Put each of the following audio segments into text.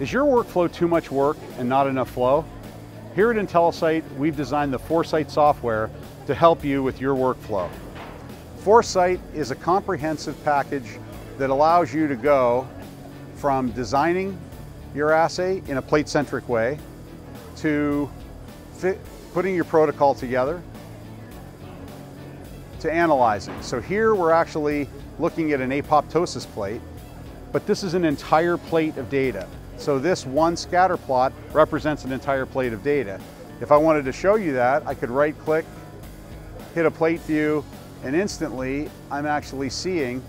Is your workflow too much work and not enough flow? Here at IntelliCyt, we've designed the ForeCyt software to help you with your workflow. ForeCyt is a comprehensive package that allows you to go from designing your assay in a plate-centric way to putting your protocol together to analyzing. So here we're actually looking at an apoptosis plate, but this is an entire plate of data. So this one scatter plot represents an entire plate of data. If I wanted to show you that, I could right-click, hit a plate view, and instantly I'm actually seeing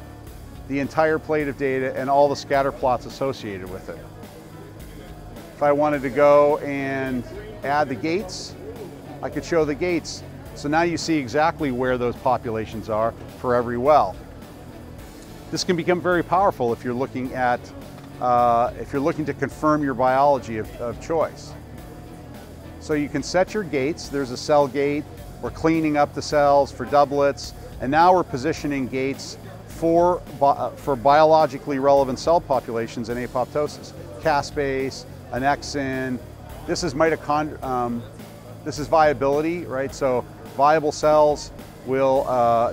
the entire plate of data and all the scatter plots associated with it. If I wanted to go and add the gates, I could show the gates. So now you see exactly where those populations are for every well. This can become very powerful if you're looking at if you're looking to confirm your biology of choice. So you can set your gates. There's a cell gate. We're cleaning up the cells for doublets, and now we're positioning gates for biologically relevant cell populations in apoptosis. Caspase, annexin. This is mitochondria. This is viability, right? So viable cells will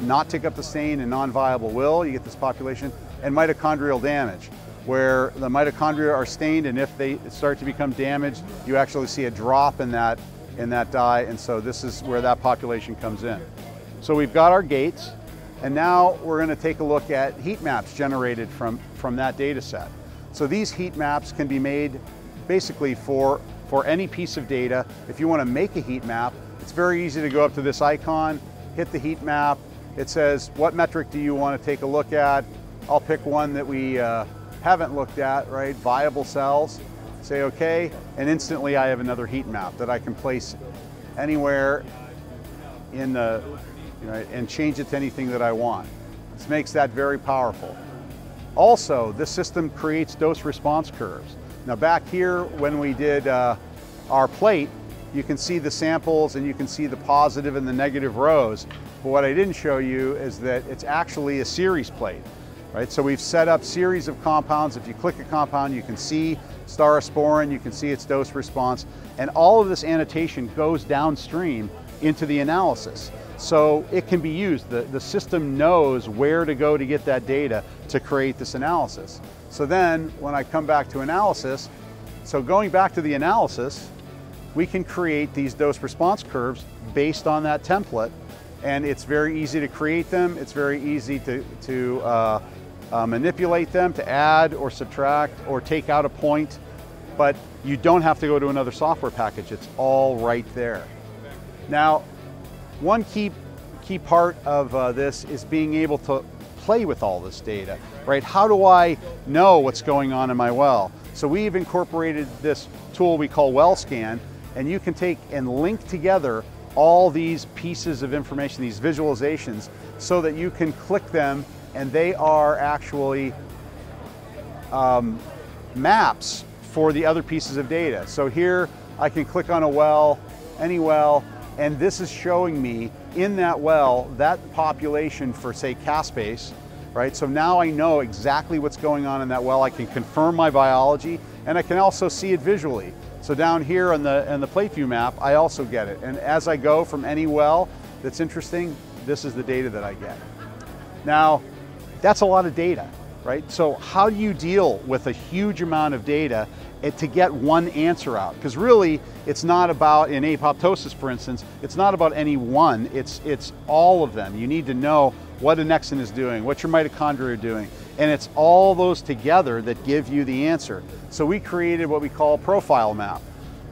not take up the stain, and non-viable will. You get this population. And mitochondrial damage, where the mitochondria are stained, and if they start to become damaged, you actually see a drop in that dye, and so this is where that population comes in. So we've got our gates, and now we're going to take a look at heat maps generated from that data set. So these heat maps can be made basically for any piece of data. If you want to make a heat map, it's very easy to go up to this icon, hit the heat map. It says, what metric do you want to take a look at? I'll pick one that we haven't looked at, right? Viable cells. Say okay, and instantly I have another heat map that I can place anywhere in the, you know, and change it to anything that I want. This makes that very powerful. Also, this system creates dose response curves. Now back here when we did our plate, you can see the samples and you can see the positive and the negative rows. But what I didn't show you is that it's actually a series plate. Right, so we've set up series of compounds. If you click a compound, you can see starosporin, you can see its dose response, and all of this annotation goes downstream into the analysis. So it can be used. The system knows where to go to get that data to create this analysis. So then when I come back to analysis, so going back to the analysis, we can create these dose response curves based on that template, and it's very easy to create them. It's very easy to manipulate them, to add or subtract or take out a point, but you don't have to go to another software package. It's all right there. Now, one key part of this is being able to play with all this data, right? How do I know what's going on in my well? So we've incorporated this tool we call WellScan, and you can take and link together all these pieces of information, these visualizations, so that you can click them and they are actually maps for the other pieces of data. So here I can click on a well, any well, and this is showing me in that well, that population for say Caspase, right? So now I know exactly what's going on in that well. I can confirm my biology and I can also see it visually. So down here on the plate view map, I also get it. And as I go from any well that's interesting, this is the data that I get. Now, that's a lot of data, right? So how do you deal with a huge amount of data to get one answer out? Because really, it's not about, in apoptosis for instance, it's not about any one, it's all of them. You need to know what annexin is doing, what your mitochondria are doing, and it's all those together that give you the answer. So we created what we call a profile map.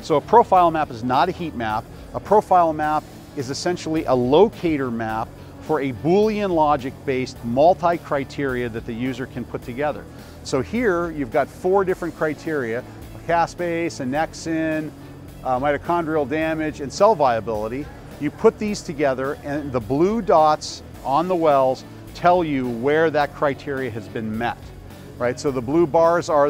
So a profile map is not a heat map. A profile map is essentially a locator map for a Boolean logic-based multi-criteria that the user can put together. So here you've got four different criteria, Caspase, annexin, mitochondrial damage, and cell viability. You put these together and the blue dots on the wells tell you where that criteria has been met. Right? So the blue bars are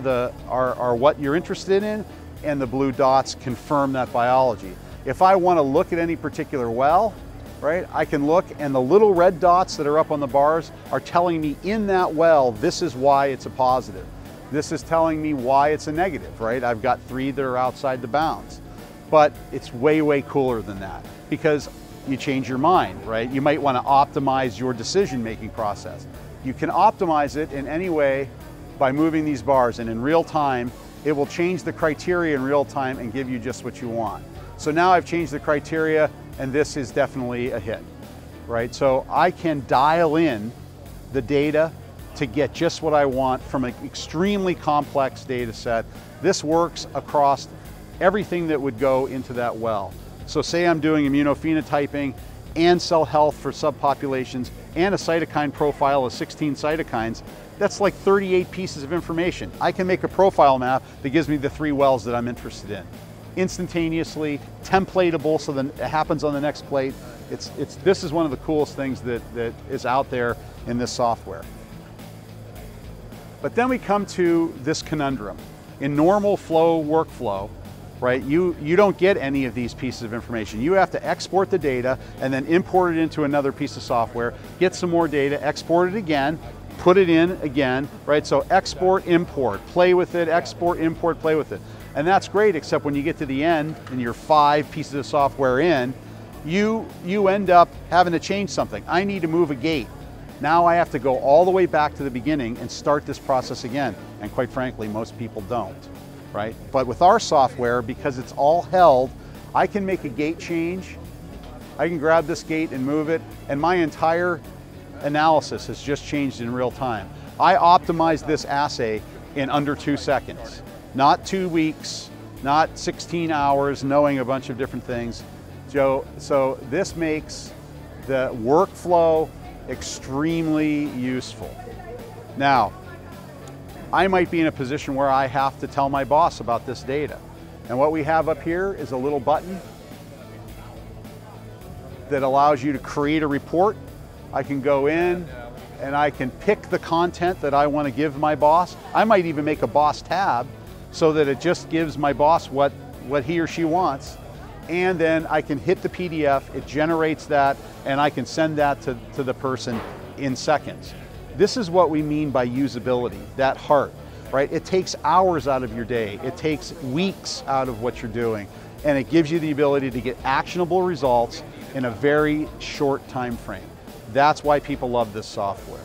what you're interested in, and the blue dots confirm that biology. If I want to look at any particular well, right, I can look and the little red dots that are up on the bars are telling me in that well, this is why it's a positive. This is telling me why it's a negative, right? I've got three that are outside the bounds. But it's way, way cooler than that because you change your mind, right? You might want to optimize your decision-making process. You can optimize it in any way by moving these bars, and in real time, it will change the criteria in real time and give you just what you want. So now I've changed the criteria, and this is definitely a hit, right? So I can dial in the data to get just what I want from an extremely complex data set. This works across everything that would go into that well. So say I'm doing immunophenotyping and cell health for subpopulations and a cytokine profile of 16 cytokines, that's like 38 pieces of information. I can make a profile map that gives me the three wells that I'm interested in. Instantaneously, templatable, so then it happens on the next plate. This is one of the coolest things that is out there in this software. But then we come to this conundrum. In normal flow workflow, right, you don't get any of these pieces of information. You have to export the data and then import it into another piece of software, get some more data, export it again, put it in again, right? So export, import, play with it, export, import, play with it. And that's great, except when you get to the end and you're 5 pieces of software in, you end up having to change something. I need to move a gate. Now I have to go all the way back to the beginning and start this process again. And quite frankly, most people don't, right? But with our software, because it's all held, I can make a gate change. I can grab this gate and move it, and my entire analysis has just changed in real time. I optimized this assay in under 2 seconds, not 2 weeks, not 16 hours, knowing a bunch of different things. So this makes the workflow extremely useful. Now, I might be in a position where I have to tell my boss about this data. And what we have up here is a little button that allows you to create a report. I can go in and I can pick the content that I want to give my boss. I might even make a boss tab so that it just gives my boss what he or she wants. And then I can hit the PDF, it generates that, and I can send that to the person in seconds. This is what we mean by usability, that heart, right? It takes hours out of your day, it takes weeks out of what you're doing, and it gives you the ability to get actionable results in a very short time frame. That's why people love this software.